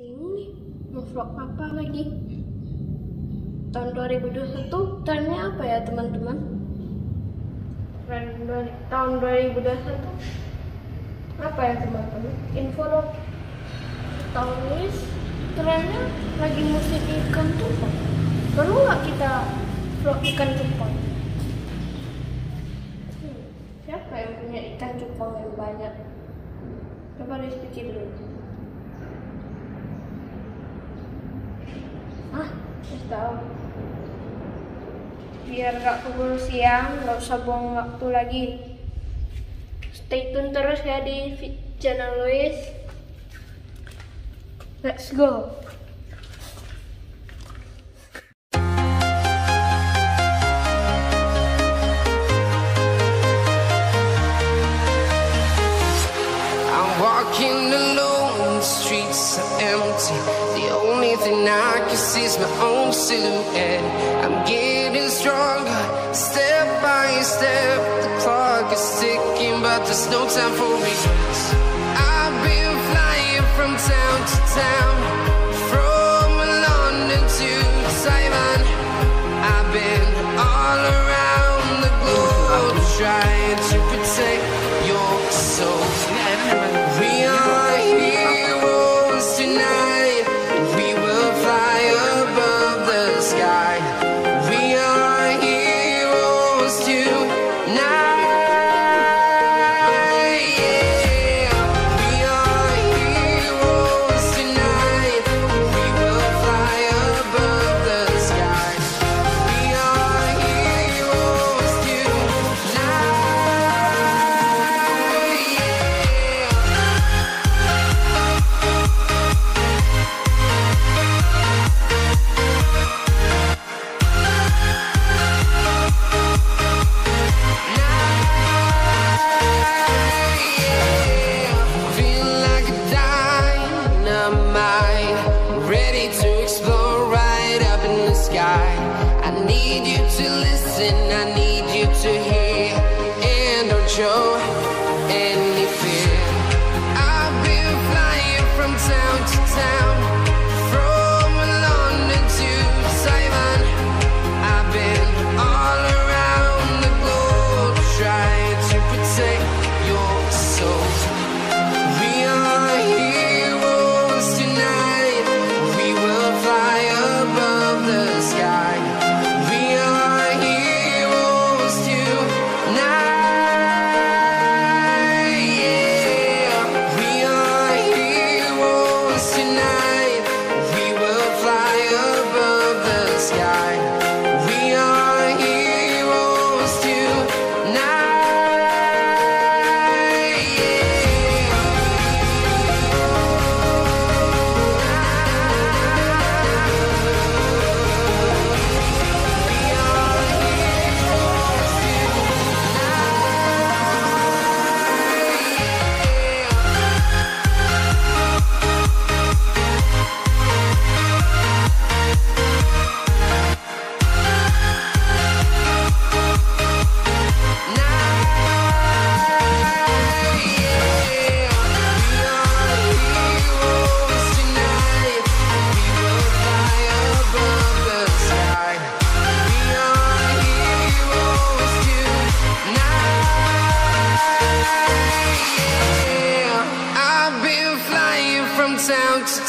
Ini mau vlog papa lagi. Tahun 2021 trennya apa ya teman-teman? Tahun 2021 apa ya teman-teman? Info log tahun ini trennya lagi musim ikan cupang. Perlu nggak kita vlog ikan cupang? Siapa yang punya ikan cupang yang banyak? Coba harus pikir dulu. Tahu. Biar gak keburu siang, gak usah buang waktu lagi. Stay tune terus ya di channel Louis. Let's go. I'm walking alone, the streets are empty. Everything I can see is my own silhouette. I'm getting stronger, step by step. The clock is ticking, but there's no time for me. I've been flying from town to town, from London to Taiwan. I've been all around the globe, trying to protect your soul. We are heroes tonight.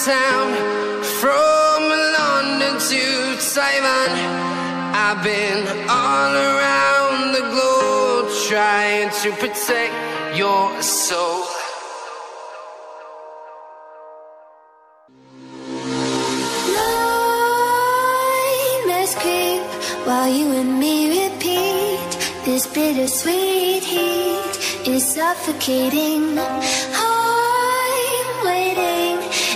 Town, from London to Taiwan, I've been all around the globe trying to protect your soul. Nightmares creep while you and me repeat. This bittersweet heat is suffocating.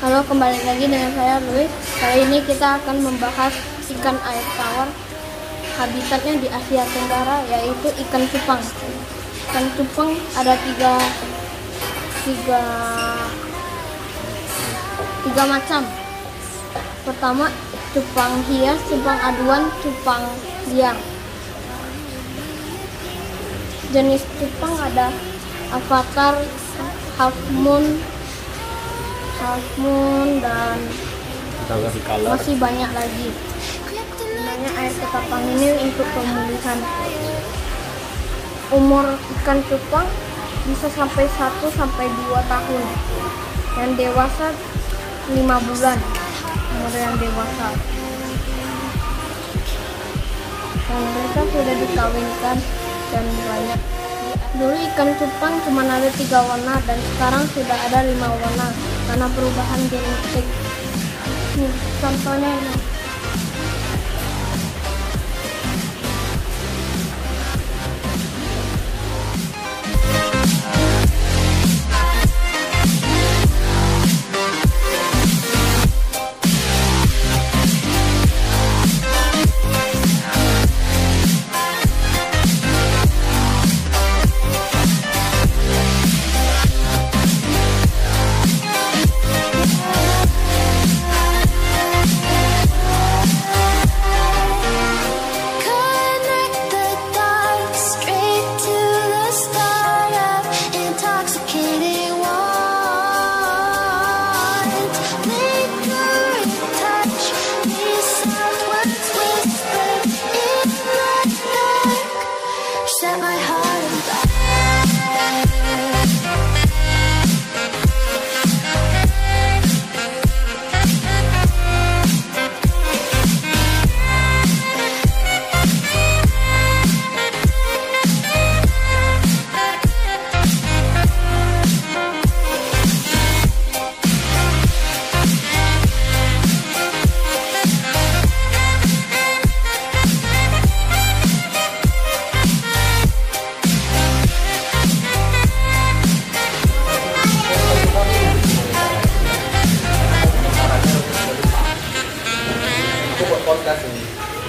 Halo kembali lagi dengan saya Louis. Kali ini kita akan membahas ikan air tawar. Habitatnya di Asia Tenggara, yaitu ikan cupang. Ikan cupang ada tiga macam. Pertama, cupang hias, cupang aduan, cupang liar. Jenis cupang ada avatar, half moon, dan masih banyak lagi. Gunanya air ketapang ini untuk pemulihan. Umur ikan cupang bisa sampai 1-2 tahun. Yang dewasa 5 bulan. Umur yang dewasa. Dan mereka sudah dikawinkan dan banyak. Dulu ikan cupang cuma ada 3 warna dan sekarang sudah ada 5 warna karena perubahan genetik. Nih contohnya ini.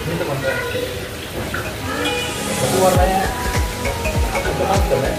Ini teman-teman. Itu warnanya macam-macam ya.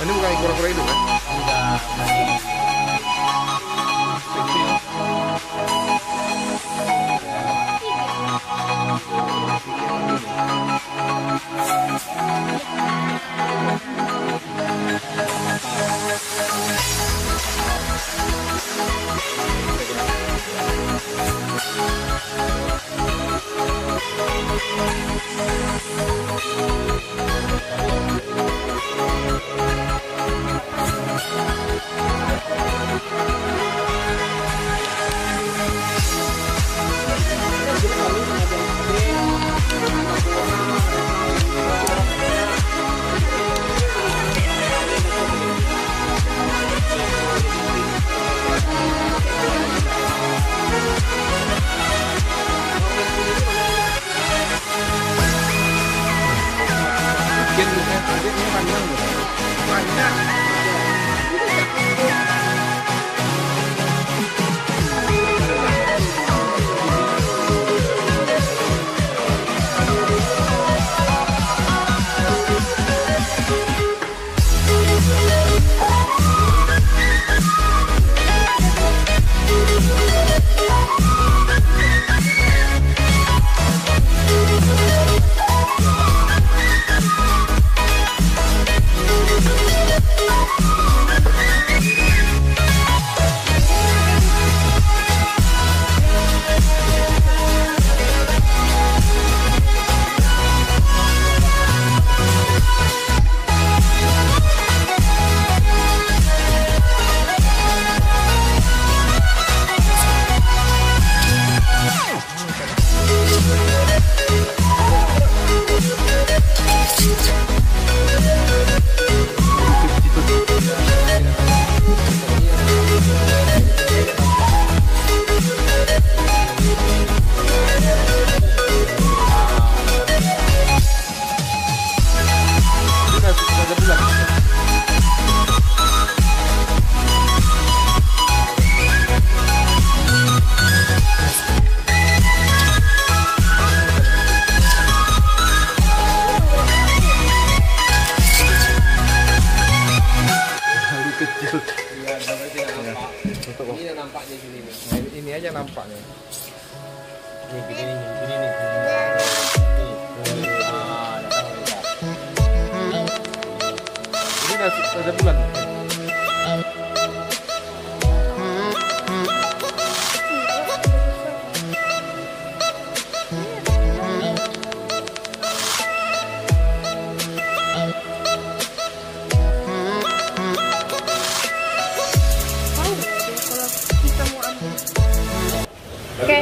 Ini bukan kura-kura hidup kan? Tidak.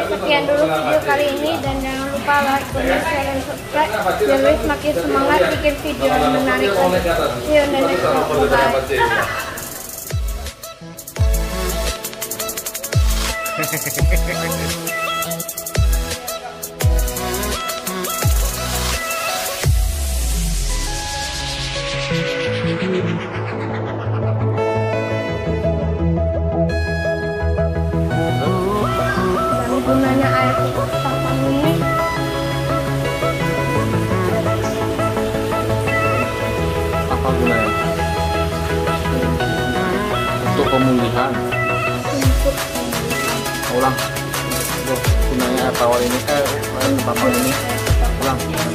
Sekian dulu video kali ini, dan jangan lupa like, comment, share, dan subscribe. Biar Louis makin semangat bikin video yang menarik. See you in the next video. Bye. Gunanya air Cupang ini apa gunanya? Untuk pemulihan. Ulang. Gunanya air tawar ini, air Cupang ini. Ulang.